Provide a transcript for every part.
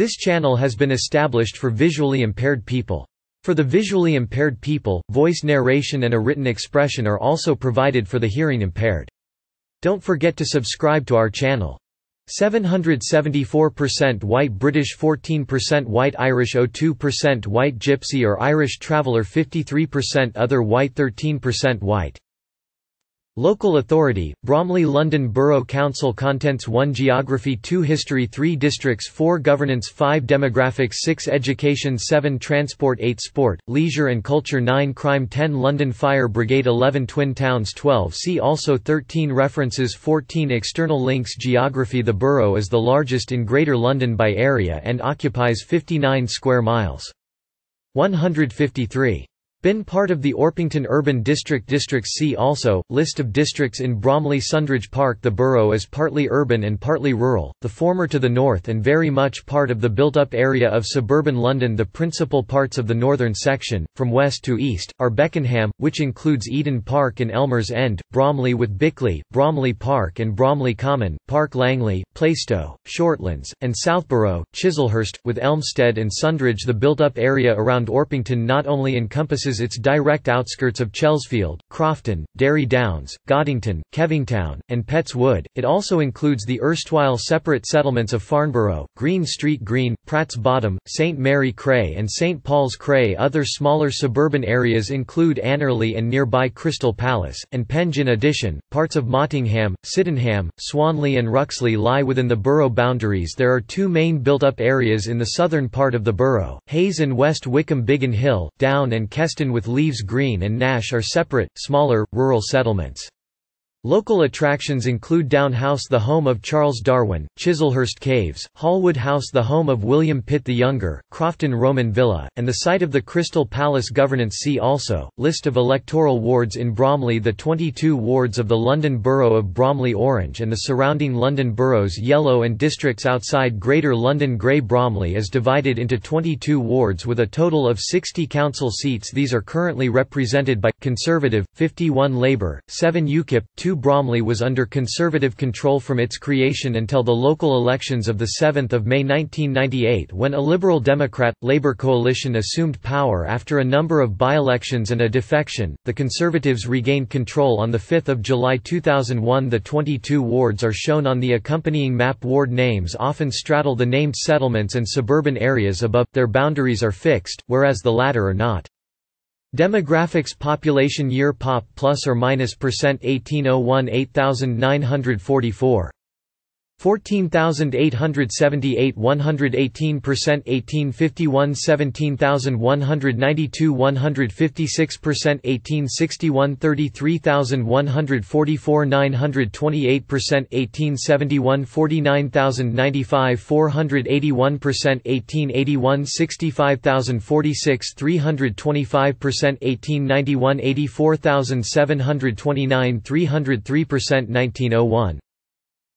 This channel has been established for visually impaired people. For the visually impaired people, voice narration and a written expression are also provided for the hearing impaired. Don't forget to subscribe to our channel. 774% White British, 14% White Irish, 02% White Gypsy or Irish Traveller, 53% Other White, 13% White. Local authority, Bromley London Borough Council. Contents: 1 Geography, 2 History, 3 Districts, 4 Governance, 5 Demographics, 6 Education, 7 Transport, 8 Sport, Leisure and Culture, 9 Crime, 10 London Fire Brigade, 11 Twin Towns, 12 See also, 13 References, 14 External links. Geography: the borough is the largest in Greater London by area and occupies 59 square miles. 153. Been part of the Orpington Urban District. Districts: see also, list of districts in Bromley. Sundridge Park. The borough is partly urban and partly rural, the former to the north and very much part of the built-up area of suburban London. The principal parts of the northern section, from west to east, are Beckenham, which includes Eden Park and Elmers End, Bromley with Bickley, Bromley Park and Bromley Common, Park Langley, Plaistow, Shortlands, and Southborough, Chislehurst, with Elmstead and Sundridge. The built-up area around Orpington not only encompasses its direct outskirts of Chelsfield, Crofton, Derry Downs, Goddington, Kevingtown, and Pets Wood, it also includes the erstwhile separate settlements of Farnborough, Green Street Green, Pratt's Bottom, St Mary Cray and St Paul's Cray. Other smaller suburban areas include Annerley and nearby Crystal Palace, and Penge. In addition, parts of Mottingham, Sydenham, Swanley and Ruxley lie within the borough boundaries. There are two main built-up areas in the southern part of the borough, Hayes and West Wickham. Biggin Hill, Down and Keston with Leaves Green and Nash are separate, smaller, rural settlements. Local attractions include Down House, the home of Charles Darwin, Chislehurst Caves, Hallwood House, the home of William Pitt the Younger, Crofton Roman Villa, and the site of the Crystal Palace. Governance: see also, list of electoral wards in Bromley. The 22 wards of the London Borough of Bromley orange and the surrounding London boroughs yellow and districts outside Greater London grey. Bromley is divided into 22 wards with a total of 60 council seats. These are currently represented by Conservative, 51 Labour, 7 UKIP, 2 Bromley was under Conservative control from its creation until the local elections of 7 May 1998, when a Liberal Democrat-Labour coalition assumed power after a number of by-elections and a defection. The Conservatives regained control on 5 July 2001. The 22 wards are shown on the accompanying map. Ward names often straddle the named settlements and suburban areas above; their boundaries are fixed, whereas the latter are not. Demographics: population year, pop plus or minus percent. 1801, 8,944. 14,878, 118%. 1851, 17,192, 156%. 1861, 33,144, 928%. 1871, 49,095, 481%. 1881, 65,046, 325%. 1891, 84,729, 303%. 1901,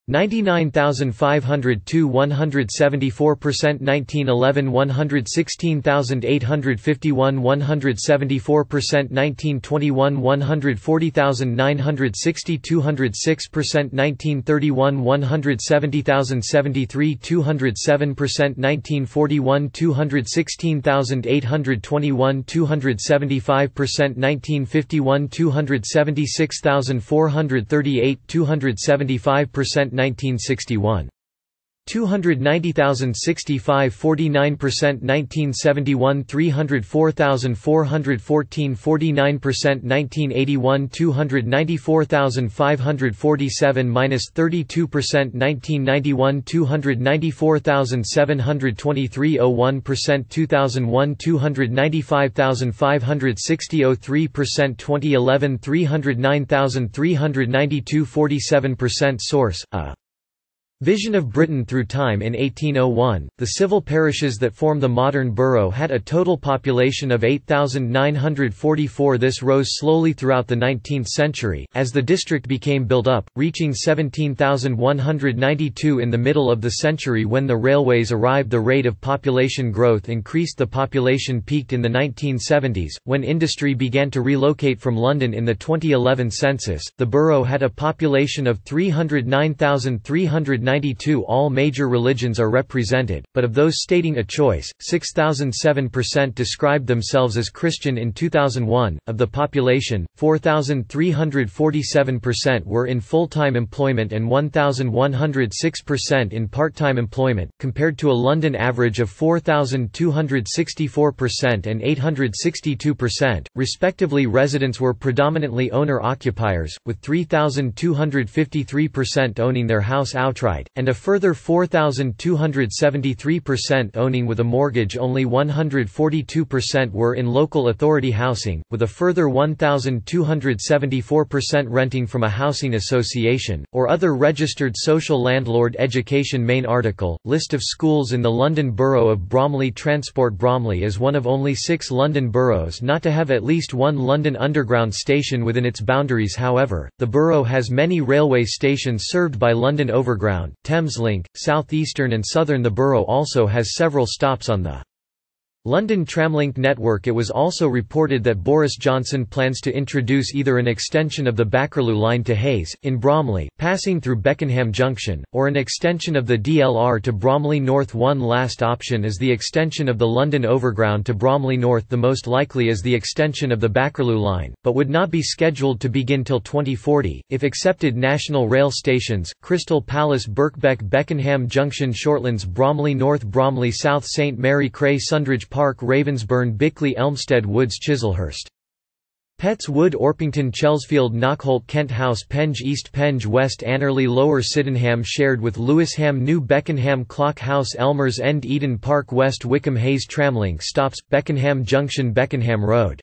99,502, 174%. 1911, 116,851, 174%. 1921, 140,960, 206%. 1931, 170,073, 207%. 1941, 216,821, 275%. 1951, 276,438, 275%. 1961, 290,065, 49%. 1971, 304,414, 49%. 1981, 294,547, -32%. 1991, 294,723, 01%. 2001, 295,560, 03%. 2011, 309,392, 47%. Source: Vision of Britain through Time. In 1801, the civil parishes that form the modern borough had a total population of 8,944. This rose slowly throughout the 19th century, as the district became built up, reaching 17,192 in the middle of the century when the railways arrived. The rate of population growth increased. The population peaked in the 1970s, when industry began to relocate from London. In the 2011 census, the borough had a population of 309,390. 192 all major religions are represented, but of those stating a choice, 6,007% described themselves as Christian in 2001. Of the population, 4,347% were in full-time employment and 1,106% in part-time employment, compared to a London average of 4,264% and 862%, respectively. Residents were predominantly owner-occupiers, with 3,253% owning their house outright, and a further 4,273% owning with a mortgage. Only 142% were in local authority housing, with a further 1,274% renting from a housing association, or other registered social landlord. Education. Main article, list of schools in the London Borough of Bromley. Transport. Bromley is one of only 6 London boroughs not to have at least one London Underground station within its boundaries. However, the borough has many railway stations served by London Overground, Thameslink, Southeastern and Southern. The borough also has several stops on the London Tramlink Network. It was also reported that Boris Johnson plans to introduce either an extension of the Bakerloo Line to Hayes, in Bromley, passing through Beckenham Junction, or an extension of the DLR to Bromley North. One last option is the extension of the London Overground to Bromley North. The most likely is the extension of the Bakerloo Line, but would not be scheduled to begin till 2040, if accepted. National Rail stations, Crystal Palace, Birkbeck, Beckenham Junction, Shortlands, Bromley North, Bromley South, St Mary Cray, Sundridge Park, Ravensbourne, Bickley, Elmstead Woods, Chislehurst, Pets Wood, Orpington, Chelsfield, Knockholt, Kent House, Penge East, Penge West, Annerley, Lower Sydenham, shared with Lewisham, New Beckenham, Clock House, Elmers End, Eden Park, West Wickham, Hayes. Tramlink stops, Beckenham Junction, Beckenham Road,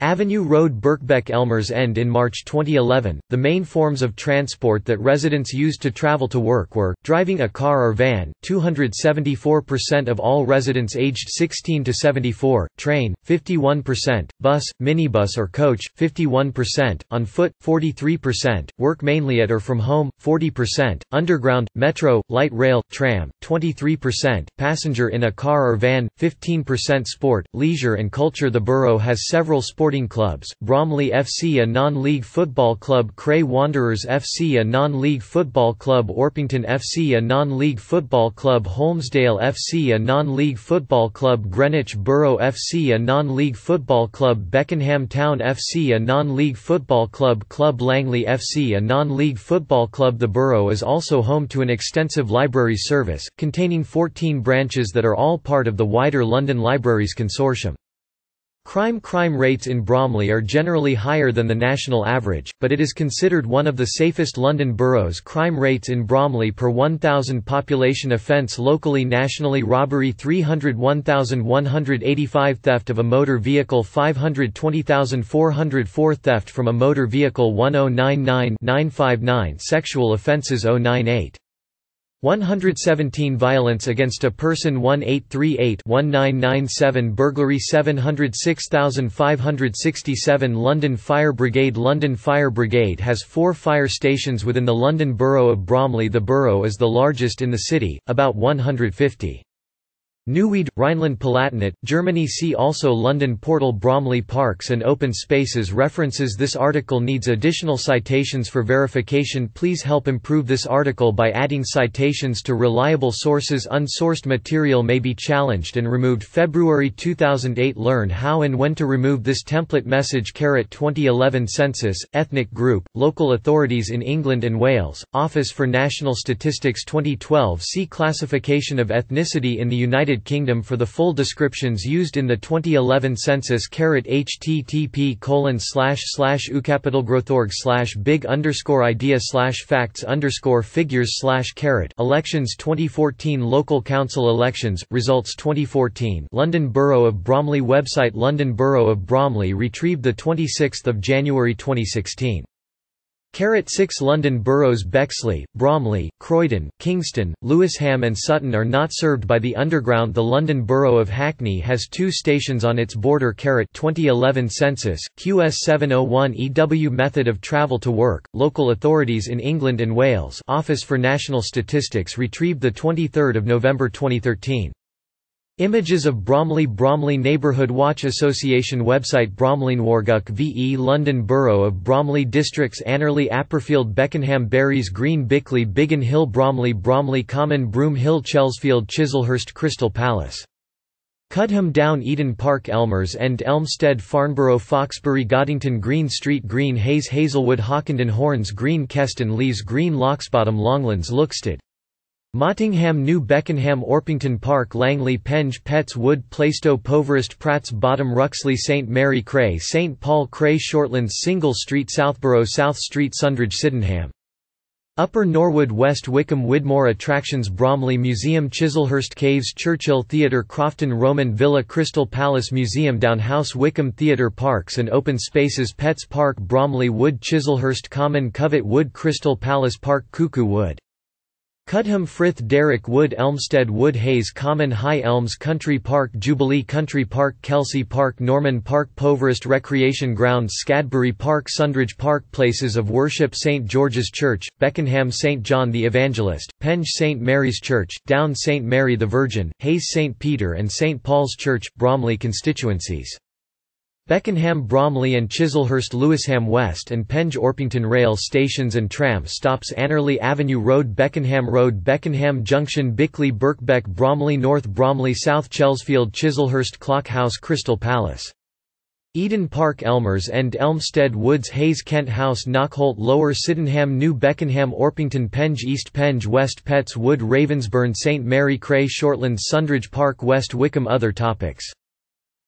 Avenue Road, Birkbeck, Elmers End. In March 2011, the main forms of transport that residents used to travel to work were driving a car or van, 274% of all residents aged 16 to 74, train, 51%, bus, minibus or coach, 51%, on foot, 43%, work mainly at or from home, 40%, underground, metro, light rail, tram, 23%, passenger in a car or van, 15%, sport, leisure and culture. The borough has several sports clubs, Bromley FC a non-league football club, Cray Wanderers FC a non-league football club, Orpington FC a non-league football club, Holmesdale FC a non-league football club, Greenwich Borough FC a non-league football club, Beckenham Town FC a non-league football club, Club Langley FC a non-league football club. The borough is also home to an extensive library service, containing 14 branches that are all part of the wider London Libraries Consortium. Crime rates in Bromley are generally higher than the national average, but it is considered one of the safest London boroughs. Crime rates in Bromley per 1,000 population. Offence locally, nationally: robbery 301,185, theft of a motor vehicle 520,404, theft from a motor vehicle 1099959, sexual offences 098. 117, violence against a person 1838-1997, burglary 706,567. London Fire Brigade. London Fire Brigade has 4 fire stations within the London Borough of Bromley. The borough is the largest in the city, about 150. Neuwied, Rhineland-Palatinate, Germany. See also London portal. Bromley parks and open spaces. References. This article needs additional citations for verification. Please help improve this article by adding citations to reliable sources. Unsourced material may be challenged and removed. February 2008. Learn how and when to remove this template message. 2011 Census, Ethnic Group, Local Authorities in England and Wales, Office for National Statistics 2012. See Classification of Ethnicity in the United Kingdom for the full descriptions used in the 2011 census. http://ucapitalgrowth.org/big_idea/facts_figures/. Elections 2014. Local council elections results 2014. London Borough of Bromley website. London Borough of Bromley retrieved the 26th of January 2016. 6. London boroughs: Bexley, Bromley, Croydon, Kingston, Lewisham and Sutton are not served by the Underground. The London Borough of Hackney has 2 stations on its border. 2011 Census, QS701EW. Method of travel to work, Local Authorities in England and Wales, Office for National Statistics, retrieved 23 November 2013. Images of Bromley. Bromley Neighbourhood Watch Association website. Bromley Norguk v.e. London Borough of Bromley Districts Annerley Apperfield Beckenham Berries Green Bickley Biggin Hill Bromley Bromley Common Broom Hill Chelsfield Chislehurst Crystal Palace Cudham Down Eden Park Elmers End Elmstead Farnborough Foxbury Goddington Green Street Green Hayes Hazelwood Hawkenden Horns Green Keston Lees Green Locksbottom Longlands Looksted Mottingham New Beckenham Orpington Park Langley Penge Pets Wood Plaistow Poverest Pratt's Bottom Ruxley St Mary Cray St Paul Cray Shortlands Single Street Southborough South Street Sundridge Sydenham Upper Norwood West Wickham Widmore Attractions Bromley Museum Chislehurst Caves Churchill Theatre Crofton Roman Villa Crystal Palace Museum Downhouse Wickham Theatre Parks and Open Spaces Pets Park Bromley Wood Chislehurst Common Covent Wood Crystal Palace Park Cuckoo Wood Cudham Frith Derrick Wood Elmstead Wood Hayes Common High Elms Country Park Jubilee Country Park Kelsey Park Norman Park Poverest Recreation Ground Scadbury Park Sundridge Park Places of Worship St George's Church, Beckenham St John the Evangelist, Penge St Mary's Church, Down St Mary the Virgin, Hayes St Peter and St Paul's Church, Bromley constituencies. Beckenham Bromley and Chislehurst Lewisham West and Penge Orpington Rail stations and tram stops Annerley Avenue Road Beckenham Junction Bickley Birkbeck Bromley North Bromley South Chelsfield Chislehurst Clock House Crystal Palace Eden Park Elmers End Elmstead Woods Hayes Kent House Knockholt Lower Sydenham New Beckenham Orpington Penge East Penge West Pets Wood Ravensbourne St Mary Cray Shortlands Sundridge Park West Wickham Other topics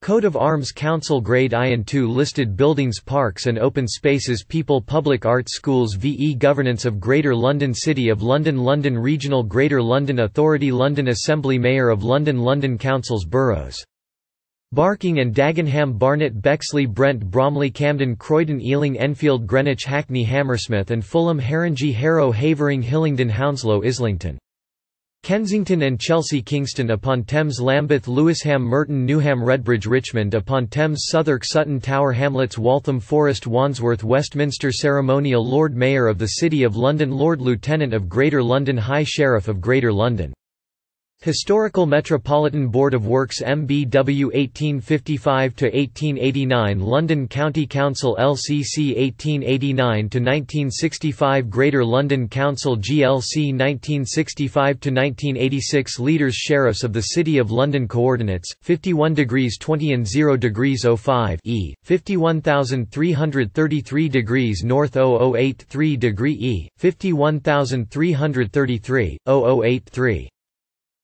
Coat of Arms Council Grade I and II listed buildings parks and open spaces people public arts schools VE Governance of Greater London City of London London Regional Greater London Authority London Assembly Mayor of London London Councils Boroughs Barking and Dagenham Barnet Bexley Brent Bromley Camden Croydon Ealing Enfield Greenwich Hackney Hammersmith and Fulham Haringey Harrow Havering Hillingdon Hounslow Islington Kensington and Chelsea Kingston upon Thames Lambeth Lewisham Merton Newham Redbridge Richmond upon Thames Southwark Sutton Tower Hamlets Waltham Forest Wandsworth Westminster Ceremonial Lord Mayor of the City of London Lord Lieutenant of Greater London High Sheriff of Greater London Historical Metropolitan Board of Works MBW 1855–1889 London County Council LCC 1889–1965 Greater London Council GLC 1965–1986 Leaders Sheriffs of the City of London Coordinates, 51°20' and 0°05' E, 51,333° North 0083° E, 51,333, 0083.